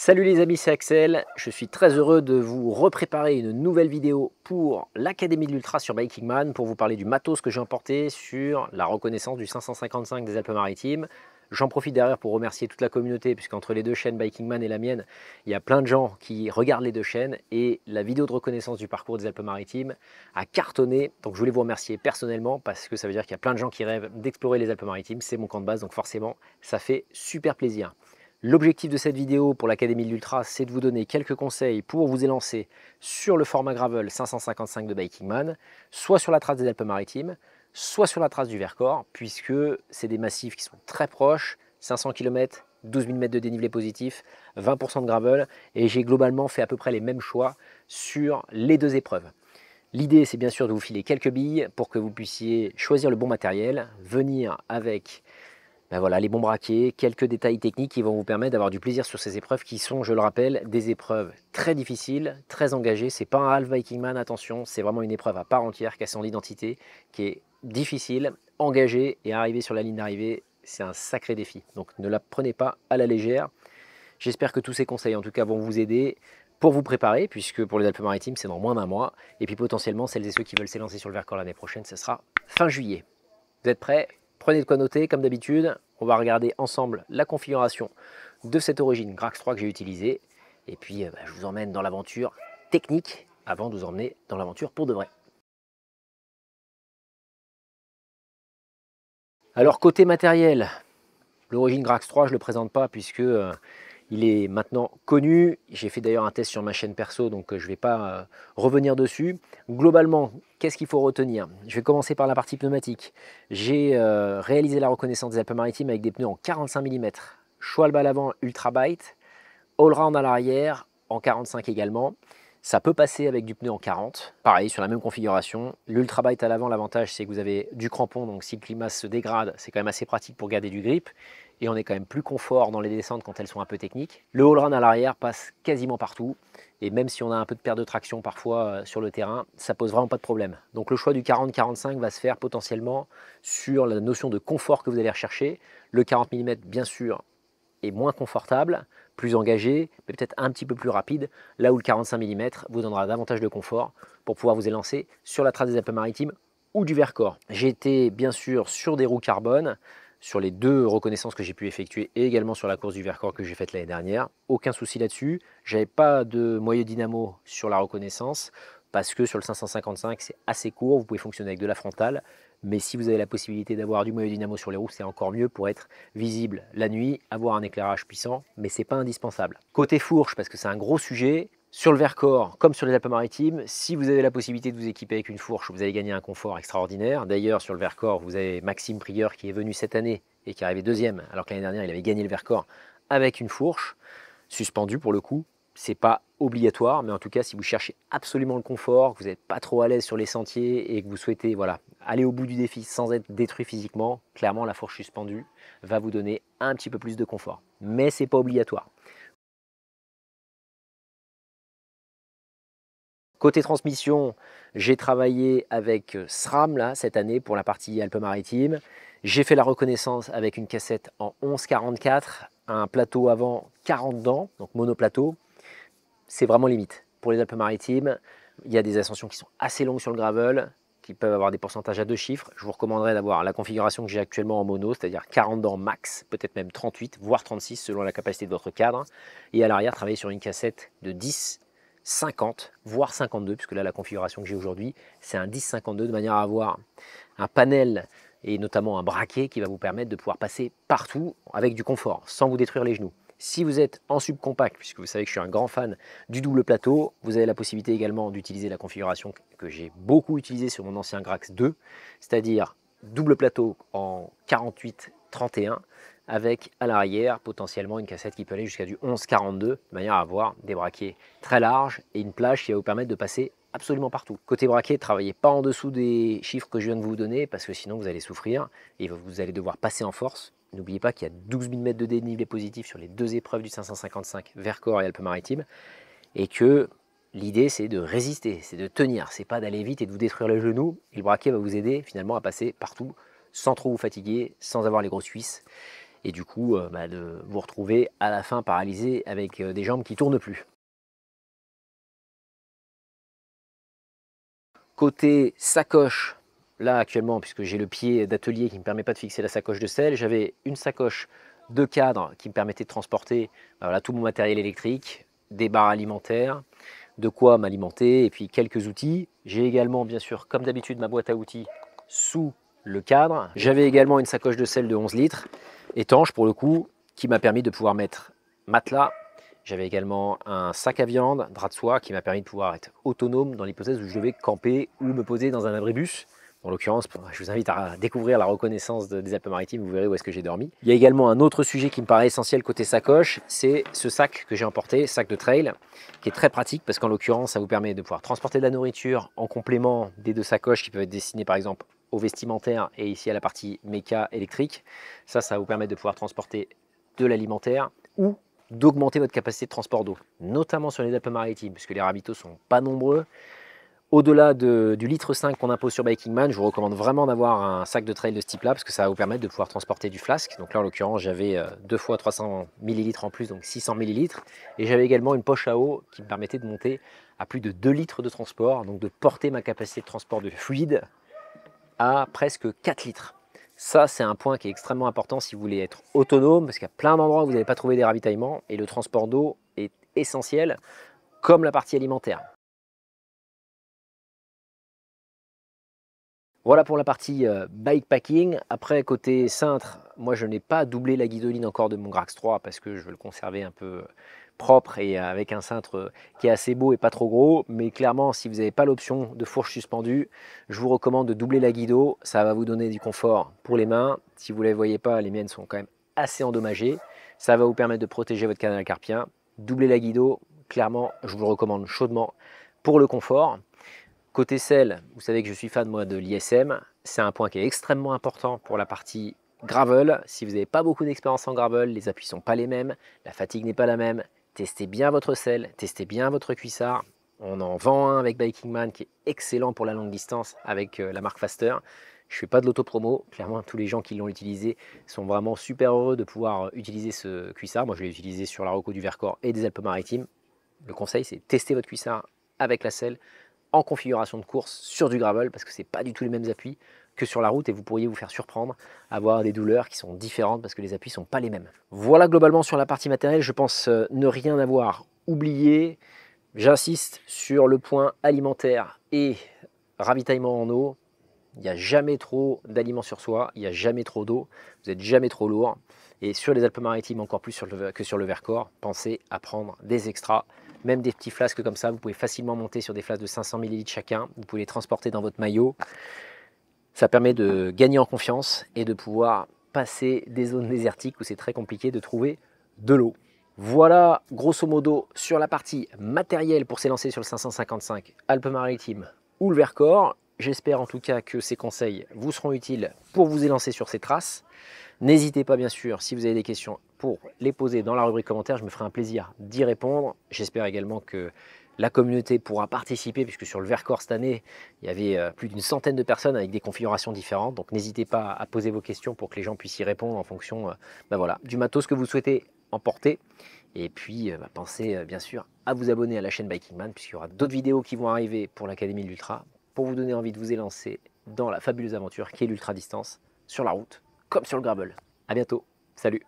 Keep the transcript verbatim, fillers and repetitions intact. Salut les amis, c'est Axel, je suis très heureux de vous repréparer une nouvelle vidéo pour l'Académie de l'Ultra sur BikingMan pour vous parler du matos que j'ai emporté sur la reconnaissance du cinq cent cinquante-cinq des Alpes-Maritimes. J'en profite derrière pour remercier toute la communauté puisqu'entre les deux chaînes BikingMan et la mienne, il y a plein de gens qui regardent les deux chaînes et la vidéo de reconnaissance du parcours des Alpes-Maritimes a cartonné. Donc je voulais vous remercier personnellement parce que ça veut dire qu'il y a plein de gens qui rêvent d'explorer les Alpes-Maritimes, c'est mon camp de base donc forcément ça fait super plaisir. L'objectif de cette vidéo pour l'Académie de l'Ultra, c'est de vous donner quelques conseils pour vous élancer sur le format gravel cinq cent cinquante-cinq de BikingMan, soit sur la trace des Alpes-Maritimes, soit sur la trace du Vercors, puisque c'est des massifs qui sont très proches, cinq cents kilomètres, douze mille mètres de dénivelé positif, vingt pour cent de gravel, et j'ai globalement fait à peu près les mêmes choix sur les deux épreuves. L'idée, c'est bien sûr de vous filer quelques billes pour que vous puissiez choisir le bon matériel, venir avec... Ben voilà, les bons braquets, quelques détails techniques qui vont vous permettre d'avoir du plaisir sur ces épreuves qui sont, je le rappelle, des épreuves très difficiles, très engagées. C'est pas un half Vikingman, attention, c'est vraiment une épreuve à part entière qui a son identité, qui est difficile, engagée et arriver sur la ligne d'arrivée, c'est un sacré défi. Donc ne la prenez pas à la légère. J'espère que tous ces conseils, en tout cas, vont vous aider pour vous préparer, puisque pour les Alpes-Maritimes, c'est dans moins d'un mois. Et puis potentiellement, celles et ceux qui veulent s'élancer sur le Vercors l'année prochaine, ce sera fin juillet. Vous êtes prêts ? Prenez de quoi noter, comme d'habitude, on va regarder ensemble la configuration de cette Origine Graxx trois que j'ai utilisée. Et puis, je vous emmène dans l'aventure technique avant de vous emmener dans l'aventure pour de vrai. Alors, côté matériel, l'Origine Graxx trois, je ne le présente pas puisque il est maintenant connu. J'ai fait d'ailleurs un test sur ma chaîne perso, donc je ne vais pas revenir dessus. Globalement, qu'est-ce qu'il faut retenir? Je vais commencer par la partie pneumatique. J'ai euh, réalisé la reconnaissance des Alpes-Maritimes avec des pneus en quarante-cinq millimètres. Schwalbe à l'avant, Ultrabite. Allround à l'arrière, en quarante-cinq également. Ça peut passer avec du pneu en quarante. Pareil, sur la même configuration. L'Ultrabite à l'avant, l'avantage, c'est que vous avez du crampon. Donc si le climat se dégrade, c'est quand même assez pratique pour garder du grip. Et on est quand même plus confort dans les descentes quand elles sont un peu techniques. Le allround à l'arrière passe quasiment partout. Et même si on a un peu de perte de traction parfois sur le terrain, ça pose vraiment pas de problème. Donc le choix du quarante quarante-cinq va se faire potentiellement sur la notion de confort que vous allez rechercher. Le quarante millimètres bien sûr est moins confortable, plus engagé, mais peut-être un petit peu plus rapide, là où le quarante-cinq millimètres vous donnera davantage de confort pour pouvoir vous élancer sur la trace des Alpes-Maritimes ou du Vercors. J'ai été bien sûr sur des roues carbone, sur les deux reconnaissances que j'ai pu effectuer et également sur la course du Vercors que j'ai faite l'année dernière. Aucun souci là-dessus. J'avais pas de moyeu dynamo sur la reconnaissance parce que sur le cinq cent cinquante-cinq, c'est assez court. Vous pouvez fonctionner avec de la frontale. Mais si vous avez la possibilité d'avoir du moyeu dynamo sur les roues, c'est encore mieux pour être visible la nuit, avoir un éclairage puissant, mais c'est pas indispensable. Côté fourche, parce que c'est un gros sujet, sur le Vercors, comme sur les Alpes-Maritimes, si vous avez la possibilité de vous équiper avec une fourche, vous allez gagner un confort extraordinaire. D'ailleurs, sur le Vercors, vous avez Maxime Prieur qui est venu cette année et qui est arrivé deuxième, alors que l'année dernière, il avait gagné le Vercors avec une fourche, suspendue pour le coup. C'est pas obligatoire, mais en tout cas, si vous cherchez absolument le confort, que vous n'êtes pas trop à l'aise sur les sentiers et que vous souhaitez voilà, aller au bout du défi sans être détruit physiquement, clairement, la fourche suspendue va vous donner un petit peu plus de confort. Mais c'est pas obligatoire. Côté transmission, j'ai travaillé avec SRAM là, cette année pour la partie Alpes-Maritimes. J'ai fait la reconnaissance avec une cassette en onze quarante-quatre, un plateau avant quarante dents, donc monoplateau. C'est vraiment limite. Pour les Alpes-Maritimes, il y a des ascensions qui sont assez longues sur le gravel, qui peuvent avoir des pourcentages à deux chiffres. Je vous recommanderais d'avoir la configuration que j'ai actuellement en mono, c'est-à-dire quarante dents max, peut-être même trente-huit, voire trente-six selon la capacité de votre cadre. Et à l'arrière, travailler sur une cassette de dix, cinquante, voire cinquante-deux, puisque là, la configuration que j'ai aujourd'hui, c'est un dix cinquante-deux, de manière à avoir un panel et notamment un braquet qui va vous permettre de pouvoir passer partout avec du confort, sans vous détruire les genoux. Si vous êtes en subcompact, puisque vous savez que je suis un grand fan du double plateau, vous avez la possibilité également d'utiliser la configuration que j'ai beaucoup utilisée sur mon ancien Graxx deux, c'est-à-dire double plateau en quarante-huit trente et un, avec à l'arrière potentiellement une cassette qui peut aller jusqu'à du onze quarante-deux, de manière à avoir des braquets très larges et une plage qui va vous permettre de passer absolument partout. Côté braquet, ne travaillez pas en dessous des chiffres que je viens de vous donner parce que sinon vous allez souffrir et vous allez devoir passer en force. N'oubliez pas qu'il y a douze mille mètres de dénivelé positif sur les deux épreuves du cinq cent cinquante-cinq, Vercors et Alpes-Maritimes, et que l'idée c'est de résister, c'est de tenir, c'est pas d'aller vite et de vous détruire le genou. Et le braquet va vous aider finalement à passer partout sans trop vous fatiguer, sans avoir les grosses cuisses. et du coup euh, bah, de vous retrouver à la fin paralysé avec euh, des jambes qui tournent plus. Côté sacoche, là actuellement, puisque j'ai le pied d'atelier qui ne me permet pas de fixer la sacoche de selle, j'avais une sacoche de cadre qui me permettait de transporter bah, voilà, tout mon matériel électrique, des barres alimentaires, de quoi m'alimenter et puis quelques outils. J'ai également, bien sûr, comme d'habitude, ma boîte à outils sous le cadre. J'avais également une sacoche de selle de onze litres, étanche pour le coup, qui m'a permis de pouvoir mettre matelas. J'avais également un sac à viande, drap de soie, qui m'a permis de pouvoir être autonome dans l'hypothèse où je devais camper ou me poser dans un abribus. En l'occurrence, je vous invite à découvrir la reconnaissance des Alpes-Maritimes, vous verrez où est-ce que j'ai dormi. Il y a également un autre sujet qui me paraît essentiel côté sacoche, c'est ce sac que j'ai emporté, sac de trail, qui est très pratique parce qu'en l'occurrence, ça vous permet de pouvoir transporter de la nourriture en complément des deux sacoches qui peuvent être destinées par exemple aux vestimentaires et ici à la partie méca électrique. Ça, ça vous permet de pouvoir transporter de l'alimentaire ou d'augmenter votre capacité de transport d'eau, notamment sur les Alpes-Maritimes, puisque les ravitaux sont pas nombreux. Au-delà de, du litre cinq qu'on impose sur BikingMan, je vous recommande vraiment d'avoir un sac de trail de ce type-là parce que ça va vous permettre de pouvoir transporter du flasque. Donc là, en l'occurrence, j'avais deux fois trois cents millilitres en plus, donc six cents millilitres. Et j'avais également une poche à eau qui me permettait de monter à plus de deux litres de transport, donc de porter ma capacité de transport de fluide à presque quatre litres. Ça, c'est un point qui est extrêmement important si vous voulez être autonome parce qu'il y a plein d'endroits où vous n'allez pas trouver des ravitaillements et le transport d'eau est essentiel comme la partie alimentaire. Voilà pour la partie euh, bikepacking. Après, côté cintre, moi je n'ai pas doublé la guidoline encore de mon Graxx trois parce que je veux le conserver un peu propre et avec un cintre qui est assez beau et pas trop gros. Mais clairement, si vous n'avez pas l'option de fourche suspendue, je vous recommande de doubler la guido. Ça va vous donner du confort pour les mains. Si vous ne les voyez pas, les miennes sont quand même assez endommagées. Ça va vous permettre de protéger votre canal carpien. Doubler la guido, clairement, je vous le recommande chaudement pour le confort. Côté selle, vous savez que je suis fan moi de l'I S M, c'est un point qui est extrêmement important pour la partie gravel. Si vous n'avez pas beaucoup d'expérience en gravel, les appuis ne sont pas les mêmes, la fatigue n'est pas la même. Testez bien votre selle, testez bien votre cuissard. On en vend un avec BikingMan qui est excellent pour la longue distance avec la marque Faster. Je ne fais pas de l'autopromo, clairement tous les gens qui l'ont utilisé sont vraiment super heureux de pouvoir utiliser ce cuissard. Moi je l'ai utilisé sur la reco du Vercors et des Alpes-Maritimes. Le conseil c'est tester votre cuissard avec la selle, en configuration de course sur du gravel parce que c'est pas du tout les mêmes appuis que sur la route et vous pourriez vous faire surprendre, avoir des douleurs qui sont différentes parce que les appuis sont pas les mêmes. Voilà globalement sur la partie matérielle, je pense ne rien avoir oublié. J'insiste sur le point alimentaire et ravitaillement en eau. Il n'y a jamais trop d'aliments sur soi, il n'y a jamais trop d'eau, vous n'êtes jamais trop lourd. Et sur les Alpes-Maritimes, encore plus sur le, que sur le Vercors, pensez à prendre des extras, même des petits flasques comme ça. Vous pouvez facilement monter sur des flasques de cinq cents millilitres chacun. Vous pouvez les transporter dans votre maillot. Ça permet de gagner en confiance et de pouvoir passer des zones désertiques où c'est très compliqué de trouver de l'eau. Voilà, grosso modo, sur la partie matérielle pour s'élancer sur le cinq cent cinquante-cinq Alpes-Maritimes ou le Vercors. J'espère en tout cas que ces conseils vous seront utiles pour vous élancer sur ces traces. N'hésitez pas bien sûr, si vous avez des questions, pour les poser dans la rubrique commentaires. Je me ferai un plaisir d'y répondre. J'espère également que la communauté pourra participer puisque sur le Vercors cette année, il y avait plus d'une centaine de personnes avec des configurations différentes. Donc n'hésitez pas à poser vos questions pour que les gens puissent y répondre en fonction ben voilà, du matos que vous souhaitez emporter. Et puis, bah, pensez bien sûr à vous abonner à la chaîne BikingMan puisqu'il y aura d'autres vidéos qui vont arriver pour l'Académie de l'Ultra pour vous donner envie de vous élancer dans la fabuleuse aventure qui est l'ultra distance sur la route comme sur le gravel. À bientôt, salut!